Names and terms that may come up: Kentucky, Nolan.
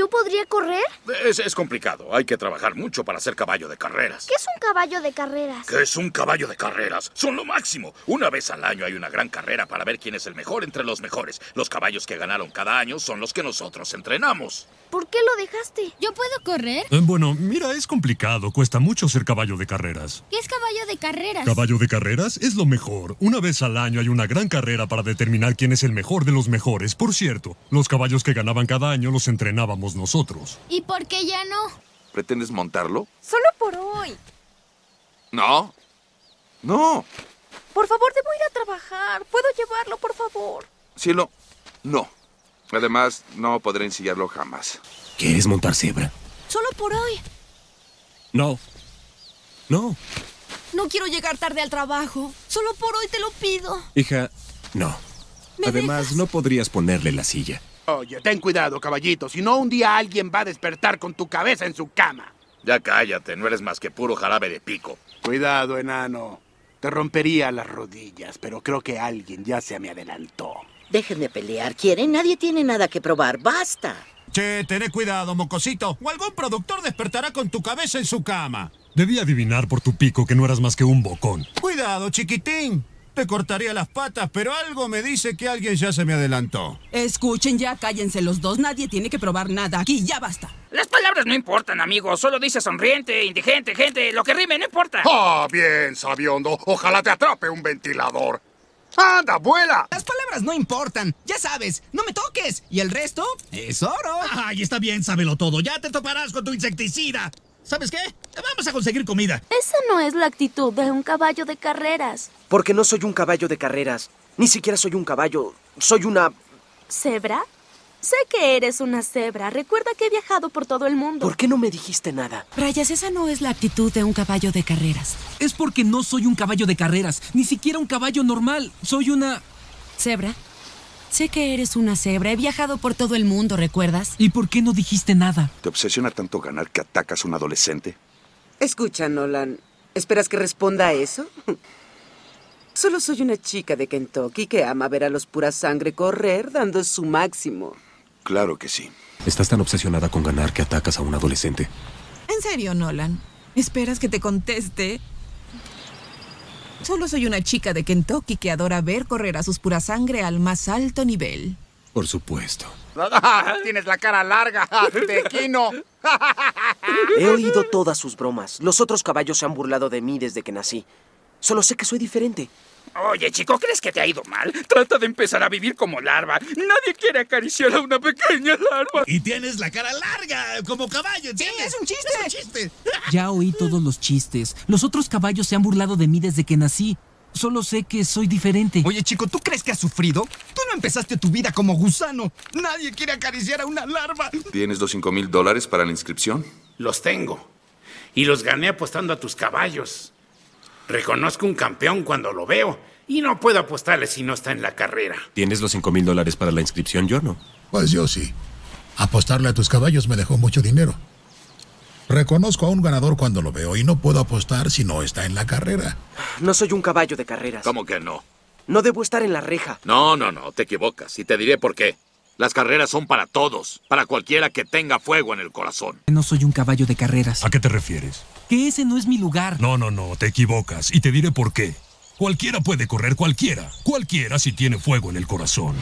¿Yo podría correr? Es complicado. Hay que trabajar mucho para ser caballo de carreras. ¿Qué es un caballo de carreras? ¿Qué es un caballo de carreras? ¡Son lo máximo! Una vez al año hay una gran carrera para ver quién es el mejor entre los mejores. Los caballos que ganaron cada año son los que nosotros entrenamos. ¿Por qué lo dejaste? ¿Yo puedo correr? Bueno, mira, es complicado. Cuesta mucho ser caballo de carreras. ¿Qué es caballo de carreras? Caballo de carreras es lo mejor. Una vez al año hay una gran carrera para determinar quién es el mejor de los mejores. Por cierto, los caballos que ganaban cada año los entrenábamos nosotros. ¿Y por qué ya no? ¿Pretendes montarlo? Solo por hoy. No. No. Por favor, debo ir a trabajar. ¿Puedo llevarlo, por favor? Cielo, no. Además, no podré ensillarlo jamás. ¿Quieres montar cebra? Solo por hoy. No. No. No quiero llegar tarde al trabajo. Solo por hoy te lo pido. Hija, no. Además, ¿dejas? No podrías ponerle la silla. Oye, ten cuidado, caballito. Si no, un día alguien va a despertar con tu cabeza en su cama. Ya cállate. No eres más que puro jarabe de pico. Cuidado, enano. Te rompería las rodillas, pero creo que alguien ya se me adelantó. Déjenme pelear, ¿quieren? Nadie tiene nada que probar. ¡Basta! Che, tené cuidado, mocosito. O algún productor despertará con tu cabeza en su cama. Debí adivinar por tu pico que no eras más que un bocón. Cuidado, chiquitín. Te cortaría las patas, pero algo me dice que alguien ya se me adelantó. Escuchen ya, cállense los dos. Nadie tiene que probar nada aquí, ya basta. Las palabras no importan, amigo. Solo dice sonriente, indigente, gente. Lo que rime no importa. Ah, bien, sabiondo. Ojalá te atrape un ventilador. ¡Anda, vuela! Las palabras no importan. Ya sabes, no me toques. Y el resto es oro. Ay, está bien, sábelo todo. Ya te toparás con tu insecticida. ¿Sabes qué? Vamos a conseguir comida. Esa no es la actitud de un caballo de carreras. Porque no soy un caballo de carreras. Ni siquiera soy un caballo. Soy una... ¿Cebra? Sé que eres una cebra. Recuerda que he viajado por todo el mundo. ¿Por qué no me dijiste nada? Brayas, esa no es la actitud de un caballo de carreras. Es porque no soy un caballo de carreras. Ni siquiera un caballo normal. Soy una... ¿Cebra? Sé que eres una cebra. He viajado por todo el mundo, ¿recuerdas? ¿Y por qué no dijiste nada? ¿Te obsesiona tanto ganar que atacas a un adolescente? Escucha, Nolan. ¿Esperas que responda a eso? Solo soy una chica de Kentucky que ama ver a los pura sangre correr dando su máximo. Claro que sí. Estás tan obsesionada con ganar que atacas a un adolescente. ¿En serio, Nolan? ¿Esperas que te conteste? Solo soy una chica de Kentucky que adora ver correr a sus pura sangre al más alto nivel. Por supuesto. Tienes la cara larga, tequino. He oído todas sus bromas. Los otros caballos se han burlado de mí desde que nací. Solo sé que soy diferente. Oye, chico, ¿crees que te ha ido mal? Trata de empezar a vivir como larva. Nadie quiere acariciar a una pequeña larva. Y tienes la cara larga, como caballo, ¿entiendes? Sí, es un chiste. Ya oí todos los chistes. Los otros caballos se han burlado de mí desde que nací. Solo sé que soy diferente. Oye, chico, ¿tú crees que has sufrido? Tú no empezaste tu vida como gusano. Nadie quiere acariciar a una larva. ¿Tienes los $5,000 para la inscripción? Los tengo. Y los gané apostando a tus caballos. Reconozco un campeón cuando lo veo y no puedo apostarle si no está en la carrera. ¿Tienes los $5,000 para la inscripción? Yo no. Pues yo sí. Apostarle a tus caballos me dejó mucho dinero. Reconozco a un ganador cuando lo veo y no puedo apostar si no está en la carrera. No soy un caballo de carreras. ¿Cómo que no? No debo estar en la reja. No, te equivocas y te diré por qué. Las carreras son para todos, para cualquiera que tenga fuego en el corazón. No soy un caballo de carreras. ¿A qué te refieres? Que ese no es mi lugar. No, te equivocas y te diré por qué. Cualquiera puede correr, cualquiera si tiene fuego en el corazón.